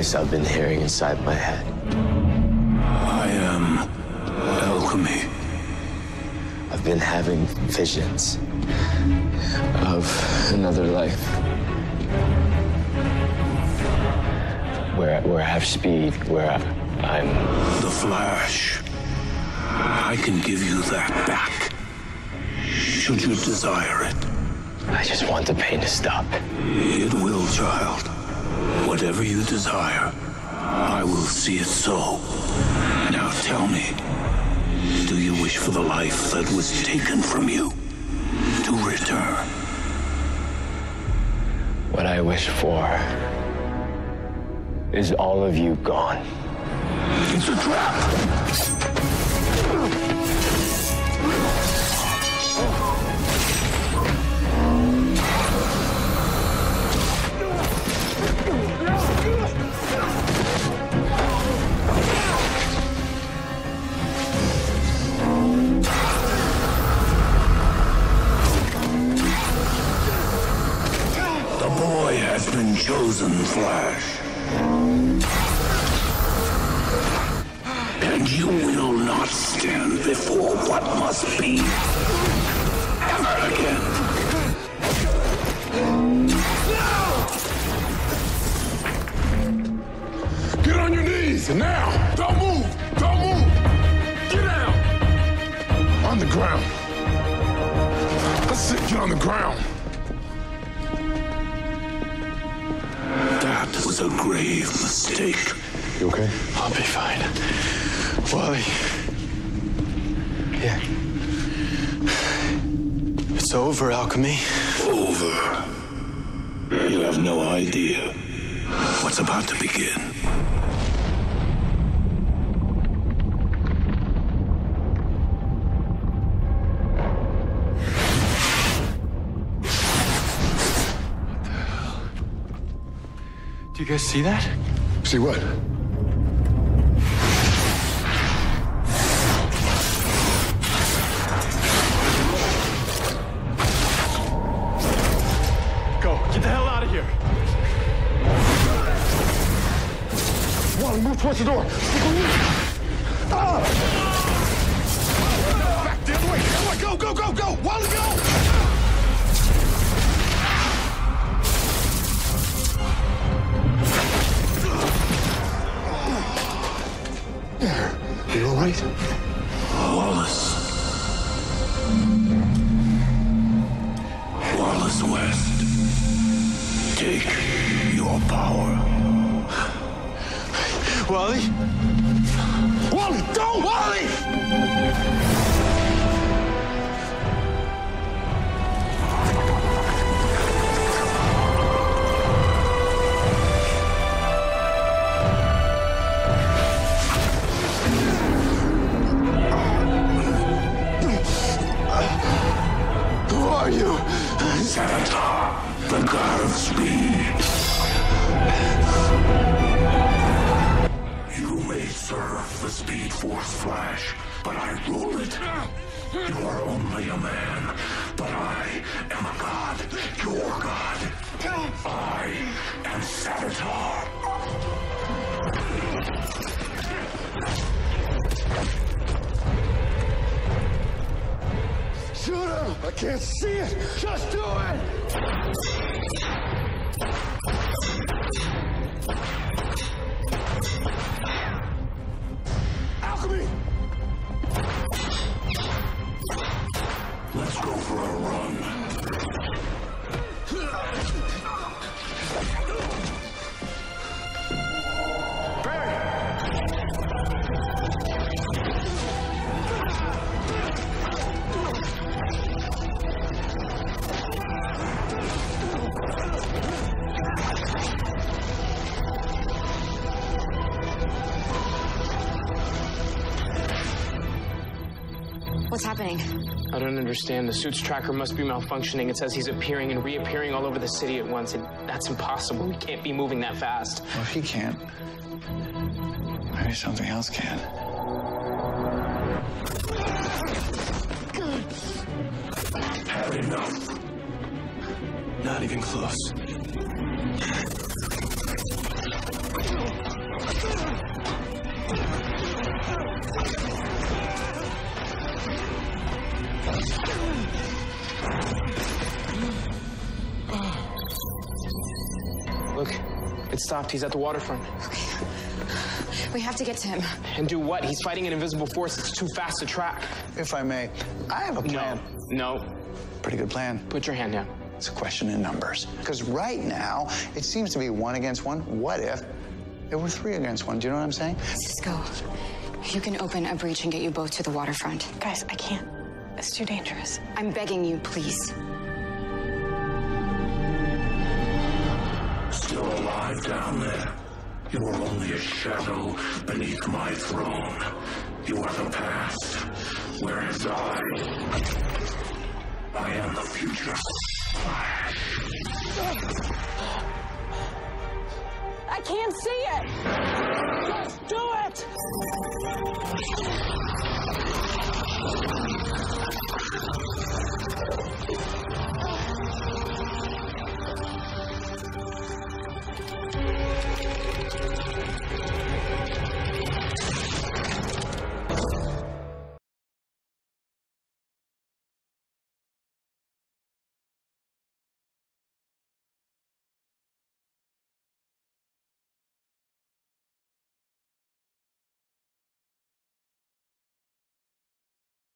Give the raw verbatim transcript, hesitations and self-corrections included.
voice I've been hearing inside my head. I am Alchemy. I've been having visions of another life. Where, where I have speed, where I'm... The Flash. I can give you that back, should you desire it. I just want the pain to stop. It will, child. Whatever you desire, I will see it so. Now tell me, do you wish for the life that was taken from you to return? What I wish for is all of you gone. It's a trap! Has been chosen, Flash. And you will not stand before what must be ever again. No! Get on your knees, now! Don't move! Don't move! Get down! On the ground. That's it, get on the ground. That was a grave mistake. You okay? I'll be fine. Wally. Yeah. It's over, Alchemy. Over? You have no idea what's about to begin. You guys see that? See what? Go, get the hell out of here! Wally, move towards the door! Ah! Back the other way! The other way! Go, go, go, go! Wally, go! Are you all right? Wallace. Wallace West. Take your power. Wally? Wally, don't! Wally! You, Savitar, the god of speed. You may serve the Speed Force, Flash, but I rule it. You are only a man, but I am a god, your god. I am Savitar. Shoot him! I can't see it! Just do it! Alchemy! Let's go for a run. What's happening? I don't understand. The suit's tracker must be malfunctioning. It says he's appearing and reappearing all over the city at once, and that's impossible. We can't be moving that fast. Well, if he can't, maybe something else can. I've had enough. Not even close. stopped. He's at the waterfront. Okay. We have to get to him. And do what? He's fighting an invisible force. It's too fast to track. If I may, I have a plan. No. No. Pretty good plan. Put your hand down. It's a question in numbers. Because right now, it seems to be one against one. What if there were three against one? Do you know what I'm saying? Cisco, you can open a breach and get you both to the waterfront. Guys, I can't. It's too dangerous. I'm begging you, please. Still alive down there. You are only a shadow beneath my throne. You are the past, whereas I... I am the future. Flash. I can't see it! Let's do it! Thank you.